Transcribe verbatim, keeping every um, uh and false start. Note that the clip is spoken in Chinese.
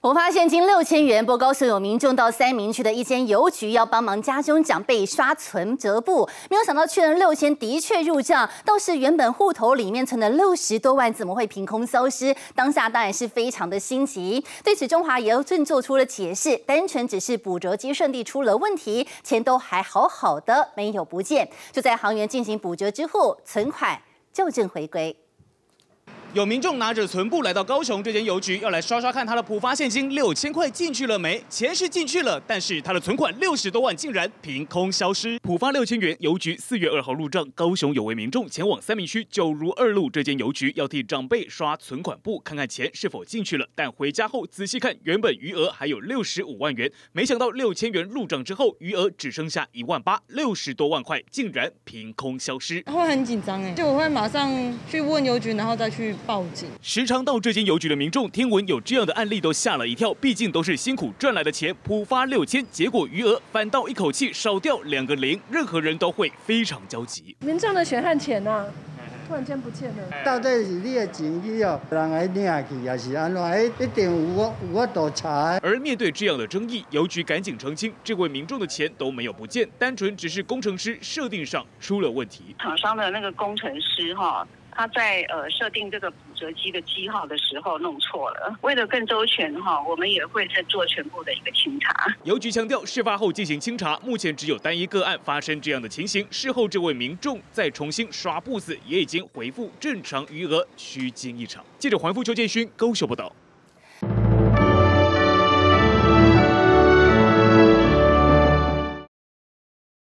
补发现金六千元，不过高雄有民众到三民区的一间邮局要帮忙家中长辈刷存折簿，没有想到去了六千的确入账，倒是原本户头里面存的六十多万怎么会凭空消失？当下当然是非常的新奇。对此，中华邮政做出了解释，单纯只是捕折机顺利出了问题，钱都还好好的，没有不见。就在行员进行捕折之后，存款校正回归。 有民众拿着存簿来到高雄这间邮局，要来刷刷看他的普发现金六千块进去了没？钱是进去了，但是他的存款六十多万竟然凭空消失。普发六千元，邮局四月二号入账。高雄有位民众前往三民区九如二路这间邮局，要替长辈刷存款簿，看看钱是否进去了。但回家后仔细看，原本余额还有六十五万元，没想到六千元入账之后，余额只剩下一万八，六十多万块竟然凭空消失。会很紧张哎，就我会马上去问邮局，然后再去 报警。时常到这间邮局的民众听闻有这样的案例，都吓了一跳。毕竟都是辛苦赚来的钱，普发六千，结果余额反倒一口气少掉两个零，任何人都会非常焦急。民众的血汗钱呐、啊，突然间不见了。到底是你的钱去哦，人来领去，也是安怎？哎，一定有我有我倒查。而面对这样的争议，邮局赶紧澄清，这位民众的钱都没有不见，单纯只是工程师设定上出了问题。厂商的那个工程师哈。 他在呃设定这个捕折机的机号的时候弄错了，为了更周全哈，我们也会再做全部的一个清查。邮局强调，事发后进行清查，目前只有单一个案发生这样的情形。事后这位民众再重新刷簿子，也已经恢复正常余额，虚惊一场。记者黄富邱建勋高雄报道。